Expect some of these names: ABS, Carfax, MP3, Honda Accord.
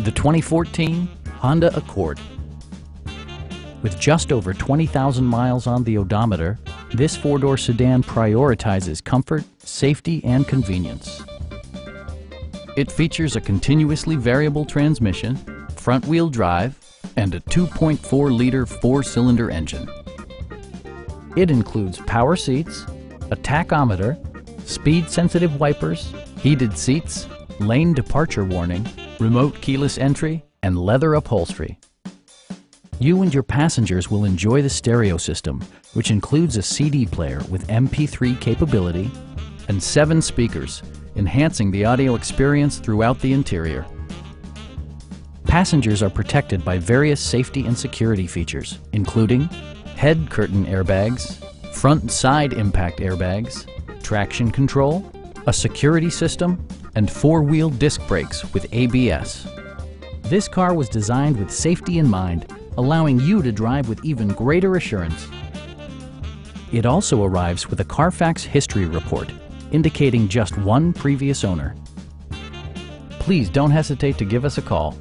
The 2014 Honda Accord. With just over 20,000 miles on the odometer, this four-door sedan prioritizes comfort, safety, and convenience. It features a continuously variable transmission, front-wheel drive, and a 2.4-liter four-cylinder engine. It includes power seats, a tachometer, speed-sensitive wipers, heated seats, lane departure warning, remote keyless entry, and leather upholstery. You and your passengers will enjoy the stereo system, which includes a CD player with MP3 capability and 7 speakers, enhancing the audio experience throughout the interior. Passengers are protected by various safety and security features, including head curtain airbags, front and side impact airbags, traction control, a security system, and four-wheel disc brakes with ABS. This car was designed with safety in mind, allowing you to drive with even greater assurance. It also arrives with a Carfax history report, indicating just one previous owner. Please don't hesitate to give us a call.